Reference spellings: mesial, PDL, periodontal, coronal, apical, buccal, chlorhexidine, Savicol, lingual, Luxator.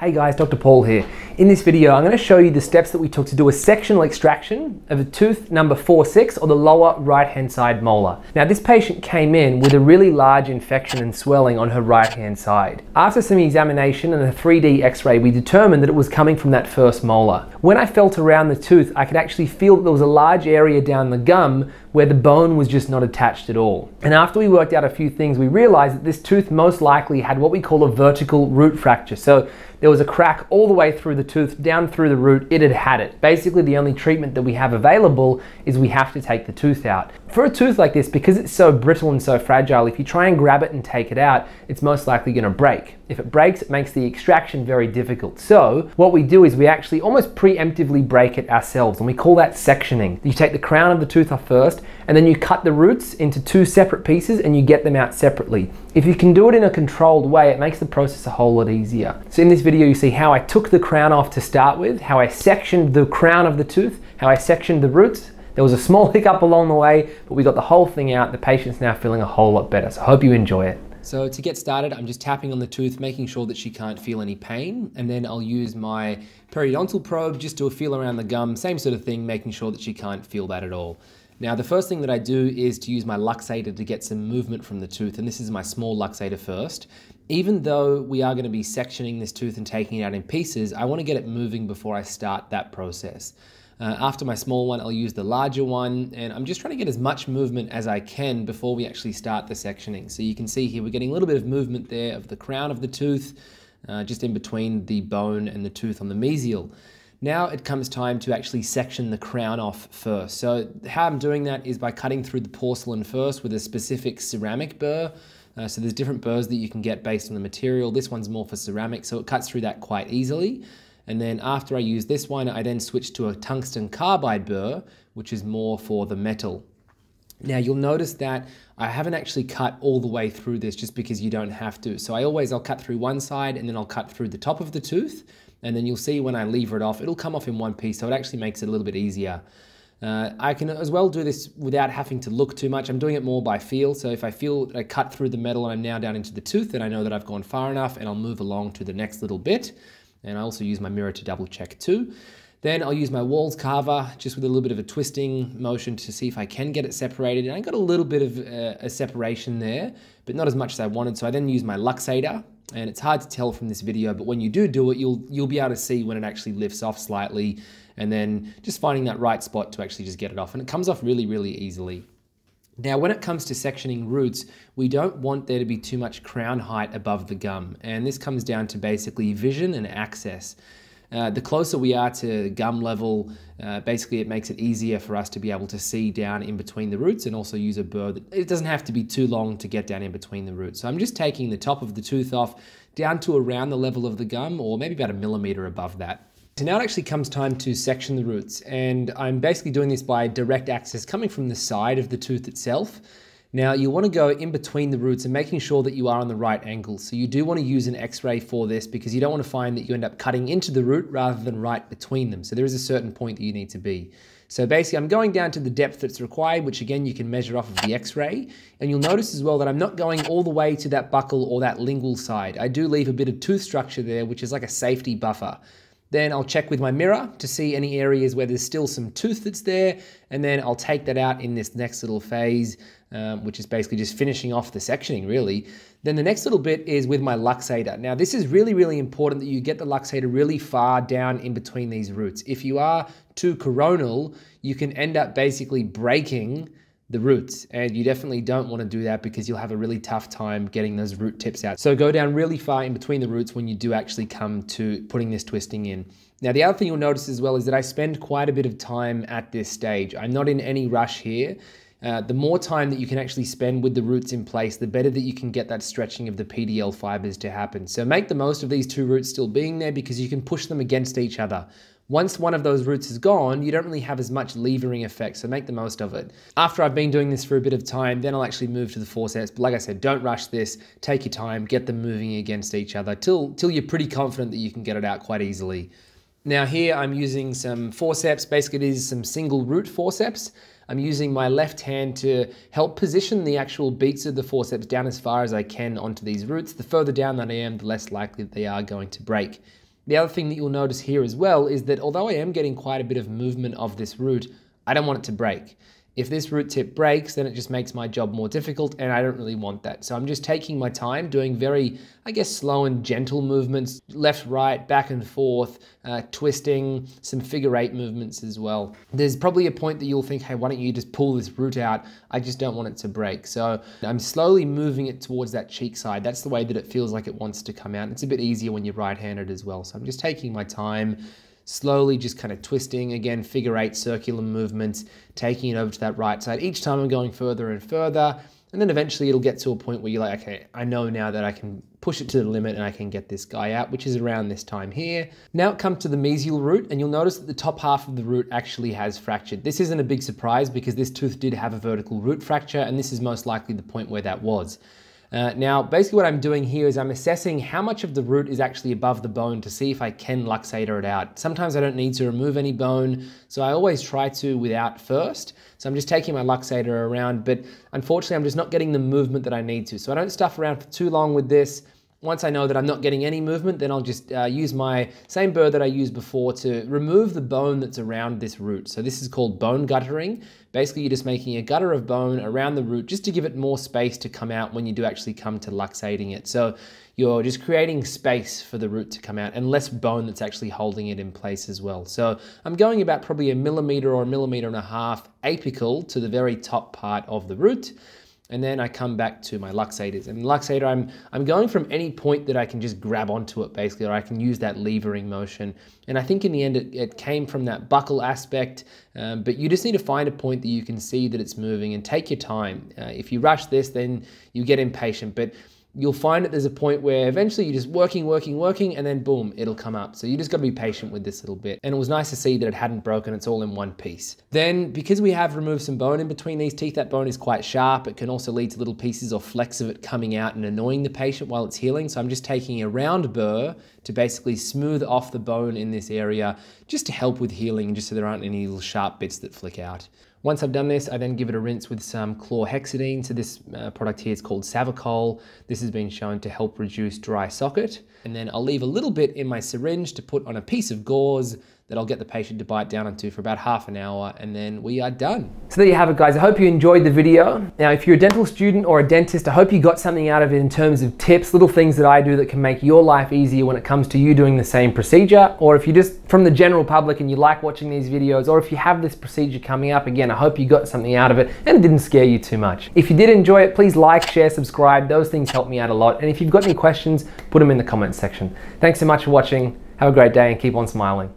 Hey guys, Dr. Paul here. In this video, I'm going to show you the steps that we took to do a sectional extraction of a tooth number 4-6 or the lower right-hand side molar. Now, this patient came in with a really large infection and swelling on her right-hand side. After some examination and a 3D x-ray, we determined that it was coming from that first molar. When I felt around the tooth, I could actually feel that there was a large area down the gum where the bone was just not attached at all. And after we worked out a few things, we realized that this tooth most likely had what we call a vertical root fracture. So there was a crack all the way through the tooth, down through the root, it had it. Basically, the only treatment that we have available is we have to take the tooth out. For a tooth like this, because it's so brittle and so fragile, if you try and grab it and take it out, it's most likely gonna break. If it breaks, it makes the extraction very difficult. So what we do is we actually almost preemptively break it ourselves, and we call that sectioning. You take the crown of the tooth off first, and then you cut the roots into two separate pieces and you get them out separately. If you can do it in a controlled way, it makes the process a whole lot easier. So in this video, you see how I took the crown off to start with, how I sectioned the crown of the tooth, how I sectioned the roots. There was a small hiccup along the way, but we got the whole thing out. The patient's now feeling a whole lot better, so I hope you enjoy it. So to get started, I'm just tapping on the tooth, making sure that she can't feel any pain, and then I'll use my periodontal probe just to feel around the gum, same sort of thing, making sure that she can't feel that at all. Now, the first thing that I do is to use my Luxator to get some movement from the tooth, and this is my small Luxator first. Even though we are going to be sectioning this tooth and taking it out in pieces, I want to get it moving before I start that process. After my small one, I'll use the larger one, and I'm just trying to get as much movement as I can before we actually start the sectioning. So you can see here, we're getting a little bit of movement there of the crown of the tooth, just in between the bone and the tooth on the mesial. Now it comes time to actually section the crown off first. So how I'm doing that is by cutting through the porcelain first with a specific ceramic burr. So there's different burrs that you can get based on the material. This one's more for ceramic, so it cuts through that quite easily. And then after I use this one, I then switch to a tungsten carbide burr, which is more for the metal. Now you'll notice that I haven't actually cut all the way through this just because you don't have to. So I'll cut through one side and then I'll cut through the top of the tooth. And then you'll see when I lever it off, it'll come off in one piece, so it actually makes it a little bit easier. I can as well do this without having to look too much. I'm doing it more by feel, so if I feel that I cut through the metal and I'm now down into the tooth, then I know that I've gone far enough and I'll move along to the next little bit. And I also use my mirror to double check too. Then I'll use my Walls Carver just with a little bit of a twisting motion to see if I can get it separated. And I got a little bit of a separation there, but not as much as I wanted. So I then use my Luxator, and it's hard to tell from this video, but when you do it, you'll be able to see when it actually lifts off slightly, and then just finding that right spot to actually just get it off. And it comes off really, really easily. Now, when it comes to sectioning roots, we don't want there to be too much crown height above the gum. And this comes down to basically vision and access. The closer we are to gum level, basically it makes it easier for us to be able to see down in between the roots and also use a burr. It doesn't have to be too long to get down in between the roots. So I'm just taking the top of the tooth off down to around the level of the gum, or maybe about 1 millimeter above that. So now it actually comes time to section the roots, and I'm basically doing this by direct access coming from the side of the tooth itself. Now you want to go in between the roots and making sure that you are on the right angle. So you do want to use an x-ray for this because you don't want to find that you end up cutting into the root rather than right between them. So there is a certain point that you need to be. So basically I'm going down to the depth that's required, which again you can measure off of the x-ray. And you'll notice as well that I'm not going all the way to that buccal or that lingual side. I do leave a bit of tooth structure there, which is like a safety buffer. Then I'll check with my mirror to see any areas where there's still some tooth that's there, and then I'll take that out in this next little phase, which is basically just finishing off the sectioning really. Then the next little bit is with my Luxator. Now this is really, really important that you get the Luxator really far down in between these roots. If you are too coronal, you can end up basically breaking the roots, and you definitely don't want to do that because you'll have a really tough time getting those root tips out. So go down really far in between the roots when you do actually come to putting this twisting in. Now the other thing you'll notice as well is that I spend quite a bit of time at this stage. I'm not in any rush here. The more time that you can actually spend with the roots in place, the better that you can get that stretching of the PDL fibers to happen. So make the most of these two roots still being there because you can push them against each other. Once one of those roots is gone, you don't really have as much levering effect, so make the most of it. After I've been doing this for a bit of time, then I'll actually move to the forceps. But like I said, don't rush this. Take your time, get them moving against each other till you're pretty confident that you can get it out quite easily. Now here I'm using some forceps. Basically it is some single root forceps. I'm using my left hand to help position the actual beaks of the forceps down as far as I can onto these roots. The further down that I am, the less likely that they are going to break. The other thing that you'll notice here as well is that although I am getting quite a bit of movement of this root, I don't want it to break. If this root tip breaks, then it just makes my job more difficult, and I don't really want that. So I'm just taking my time, doing very, I guess, slow and gentle movements, left, right, back and forth, twisting, some figure eight movements as well. There's probably a point that you'll think, hey, why don't you just pull this root out? I just don't want it to break. So I'm slowly moving it towards that cheek side. That's the way that it feels like it wants to come out. It's a bit easier when you're right-handed as well. So I'm just taking my time, slowly just kind of twisting, again, figure eight circular movements, taking it over to that right side. Each time I'm going further and further, and then eventually it'll get to a point where you're like, okay, I know now that I can push it to the limit and I can get this guy out, which is around this time here. Now it comes to the mesial root, and you'll notice that the top half of the root actually has fractured. This isn't a big surprise because this tooth did have a vertical root fracture, and this is most likely the point where that was. Now, basically what I'm doing here is I'm assessing how much of the root is actually above the bone to see if I can luxator it out. Sometimes I don't need to remove any bone, so I always try to without first. So I'm just taking my luxator around, but unfortunately I'm just not getting the movement that I need to. So I don't stuff around for too long with this. Once I know that I'm not getting any movement, then I'll just use my same burr that I used before to remove the bone that's around this root. So this is called bone guttering. Basically, you're just making a gutter of bone around the root just to give it more space to come out when you do actually come to luxating it. So you're just creating space for the root to come out and less bone that's actually holding it in place as well. So I'm going about probably 1 millimeter or 1.5 millimeters apical to the very top part of the root. And then I come back to my luxators. And luxator, I'm going from any point that I can just grab onto it, basically, or I can use that levering motion. And I think in the end, it came from that buckle aspect, but you just need to find a point that you can see that it's moving and take your time. If you rush this, then you get impatient, but you'll find that there's a point where eventually you're just working, and then boom, it'll come up. So you just gotta be patient with this little bit. And it was nice to see that it hadn't broken, it's all in one piece. Then, because we have removed some bone in between these teeth, that bone is quite sharp. It can also lead to little pieces or flecks of it coming out and annoying the patient while it's healing. So I'm just taking a round burr to basically smooth off the bone in this area, just to help with healing, just so there aren't any little sharp bits that flick out. Once I've done this, I then give it a rinse with some chlorhexidine. So this product here is called Savicol. This has been shown to help reduce dry socket. And then I'll leave a little bit in my syringe to put on a piece of gauze that I'll get the patient to bite down onto for about half an hour, and then we are done. So there you have it, guys. I hope you enjoyed the video. Now, if you're a dental student or a dentist, I hope you got something out of it in terms of tips, little things that I do that can make your life easier when it comes to you doing the same procedure. Or if you're just from the general public and you like watching these videos, or if you have this procedure coming up, again, I hope you got something out of it and it didn't scare you too much. If you did enjoy it, please like, share, subscribe. Those things help me out a lot. And if you've got any questions, put them in the comments section. Thanks so much for watching. Have a great day and keep on smiling.